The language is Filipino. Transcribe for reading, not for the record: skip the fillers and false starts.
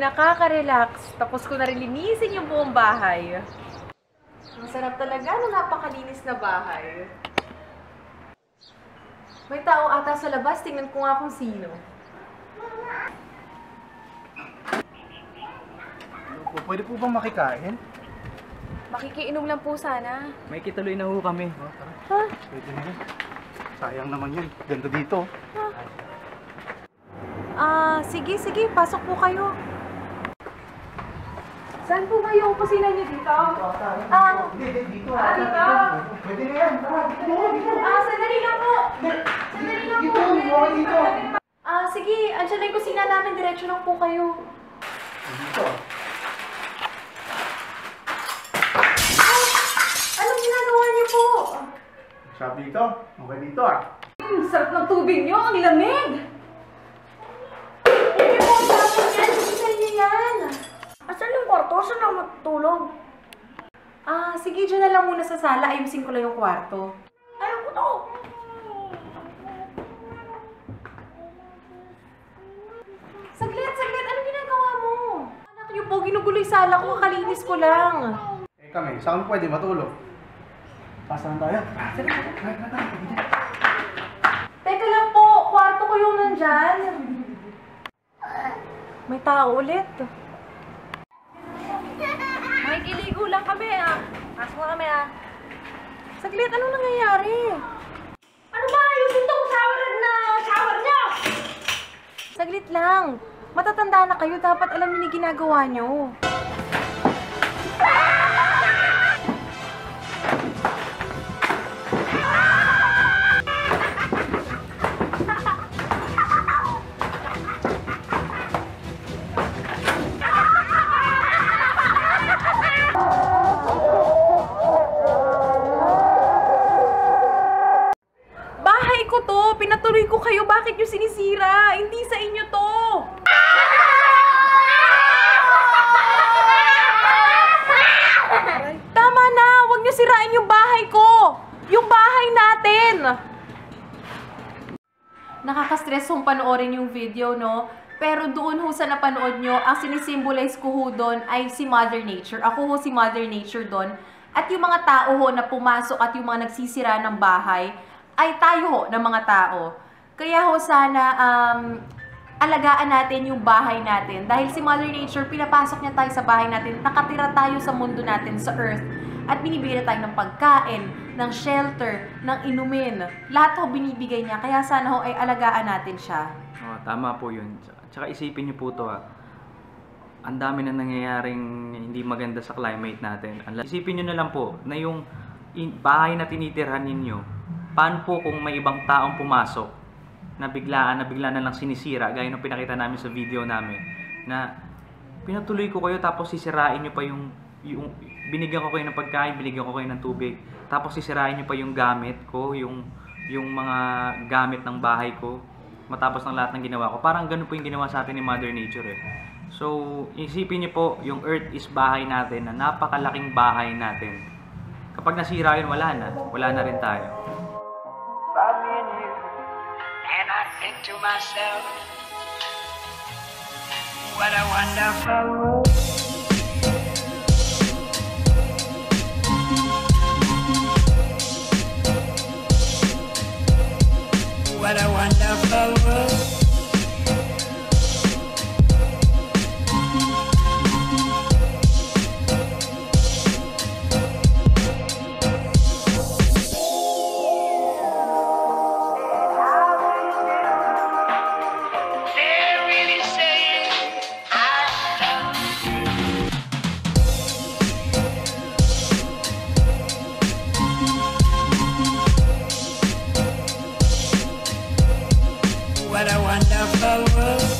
nakaka-relax. Tapos ko na rin linisin yung buong bahay. Ang sarap talaga ng napakalinis na bahay. May tao ata sa labas. Tingnan ko nga kung sino. Pwede po bang makikain? Makikiinom lang po sana. May kituloy na ho kami. Oh, tara. Huh? Pwede na yun. Sayang naman yun. Ganda dito. Huh? Sige, sige. Pasok po kayo. Saan po kayo ang kusina niyo dito? Dito. Dito? Pwede na yan. Tara, dito. Sandali lang po. Sandali lang po. Dito. Sige, andyan na yung kusina namin. Diretso lang po kayo. Dito. Sabi dito? Okay dito sarap ng tubig nyo! Ang lamig! Hindi po ang tapon yan! Saan nyo yan? Saan yung kwarto? Saan ako matutulog? Sige, dyan na lang muna sa sala. Ayusin ko lang yung kwarto. Ayaw ko to! Saglit! Saglit! Ano ginagawa mo? Anak nyo po, ginuguloy sala ko. Kalinis ko lang. Eh kami, saan pwede matulog? Pasahan tayo. Teka lang po, kwarto ko yung nandyan. May tao ulit. May iligo lang kami Pasok na kami Saglit, anong nangyayari? Ano ba? Ayusin itong shower niyo! Saglit lang. Matatanda na kayo, dapat alam niyo yung ginagawa niyo. Pinatuloy ko kayo. Bakit nyo sinisira? Hindi sa inyo to. Tama na. Huwag nyo sirain yung bahay ko. Yung bahay natin. Nakaka-stress kung panoorin yung video, no? Pero doon ho sa napanood nyo, ang sinisimbolize ko ho doon ay si Mother Nature. Ako ho si Mother Nature doon. At yung mga tao ho na pumasok at yung mga nagsisira ng bahay, ay tayo ho ng mga tao. Kaya ho sana alagaan natin yung bahay natin. Dahil si Mother Nature, pinapasok niya tayo sa bahay natin. Nakatira tayo sa mundo natin, sa Earth. At binibigyan tayo ng pagkain, ng shelter, ng inumin. Lahat ho binibigay niya. Kaya sana ho ay alagaan natin siya. Oh, tama po yun. Tsaka isipin niyo po ito Ang dami na nangyayaring hindi maganda sa climate natin. Isipin niyo na lang po na yung bahay na tinitirhan ninyo, paano po kung may ibang taong pumasok na biglaan na lang sinisira gaya ng pinakita namin sa video namin na pinatuloy ko kayo tapos sisirain nyo pa yung binigyan ko kayo ng pagkain, binigyan ko kayo ng tubig tapos sisirain nyo pa yung gamit ko, yung mga gamit ng bahay ko matapos ng lahat ng ginawa ko. Parang ganun po yung ginawa sa atin ni Mother Nature So isipin nyo po, yung Earth is bahay natin na napakalaking bahay natin. Kapag nasira yun, wala na rin tayo. Think to myself, what a wonderful world. What a wonderful world. What a wonderful world.